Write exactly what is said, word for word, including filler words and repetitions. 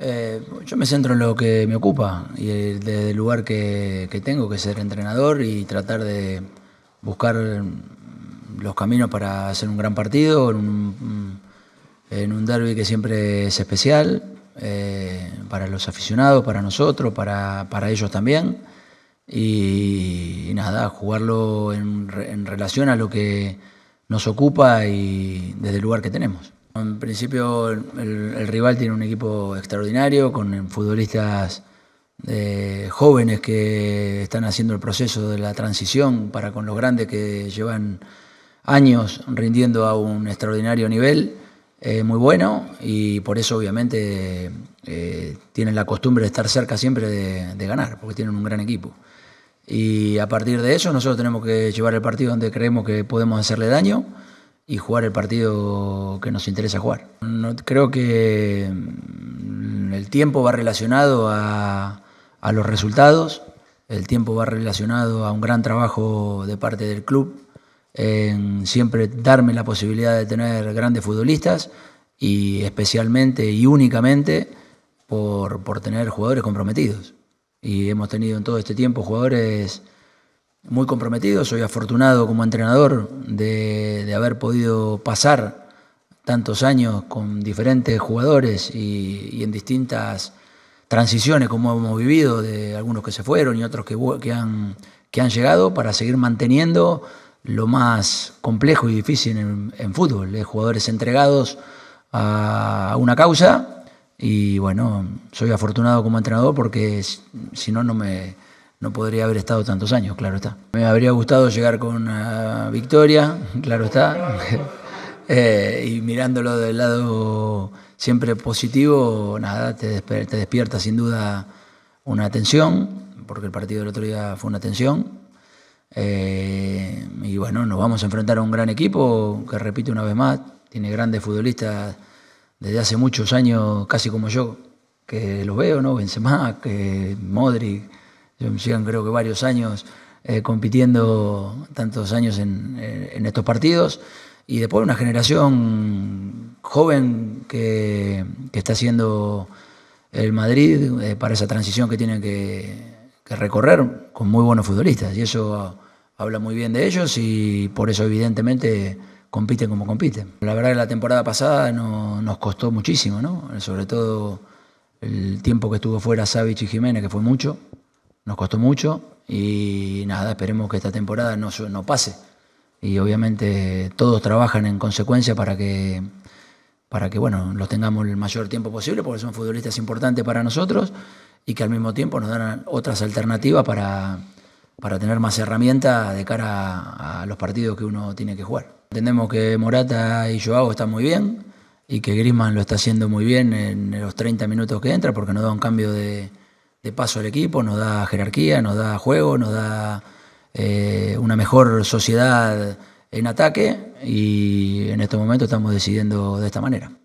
Eh, yo me centro en lo que me ocupa y el, desde el lugar que, que tengo, que es ser entrenador y tratar de buscar los caminos para hacer un gran partido, en un, en un derbi que siempre es especial eh, para los aficionados, para nosotros, para, para ellos también. Y, y nada, jugarlo en, en relación a lo que nos ocupa y desde el lugar que tenemos. En principio el, el rival tiene un equipo extraordinario con futbolistas eh, jóvenes que están haciendo el proceso de la transición para con los grandes que llevan años rindiendo a un extraordinario nivel eh, muy bueno, y por eso obviamente eh, tienen la costumbre de estar cerca siempre de, de ganar porque tienen un gran equipo. Y a partir de eso nosotros tenemos que llevar el partido donde creemos que podemos hacerle daño y jugar el partido que nos interesa jugar. No, creo que el tiempo va relacionado a, a los resultados, el tiempo va relacionado a un gran trabajo de parte del club, en siempre darme la posibilidad de tener grandes futbolistas y especialmente y únicamente por, por tener jugadores comprometidos. Y hemos tenido en todo este tiempo jugadores muy comprometido. Soy afortunado como entrenador de, de haber podido pasar tantos años con diferentes jugadores y, y en distintas transiciones como hemos vivido, de algunos que se fueron y otros que, que, han, que han llegado, para seguir manteniendo lo más complejo y difícil en, en fútbol, de jugadores entregados a una causa. Y bueno, soy afortunado como entrenador porque si no, no me... no podría haber estado tantos años, claro está. Me habría gustado llegar con una victoria, claro está. eh, y mirándolo del lado siempre positivo, nada, te, desp te despierta sin duda una tensión, porque el partido del otro día fue una tensión. Eh, y bueno, nos vamos a enfrentar a un gran equipo, que repito una vez más, tiene grandes futbolistas desde hace muchos años, casi como yo, que los veo, ¿no? Benzema, que Modric. Llegan creo que varios años eh, compitiendo, tantos años en, en estos partidos, y después una generación joven que, que está haciendo el Madrid eh, para esa transición que tienen que, que recorrer con muy buenos futbolistas, y eso habla muy bien de ellos y por eso evidentemente compiten como compiten. La verdad que la temporada pasada no, nos costó muchísimo, ¿no? Sobre todo el tiempo que estuvo fuera Savic y Jiménez, que fue mucho. Nos costó mucho y nada, esperemos que esta temporada no, no pase. Y obviamente todos trabajan en consecuencia para que, para que bueno, los tengamos el mayor tiempo posible, porque son futbolistas importantes para nosotros y que al mismo tiempo nos dan otras alternativas para, para tener más herramientas de cara a, a los partidos que uno tiene que jugar. Entendemos que Morata y Joao están muy bien y que Griezmann lo está haciendo muy bien en los treinta minutos que entra, porque nos da un cambio de... de paso al equipo, nos da jerarquía, nos da juego, nos da eh, una mejor sociedad en ataque, y en estos momentos estamos decidiendo de esta manera.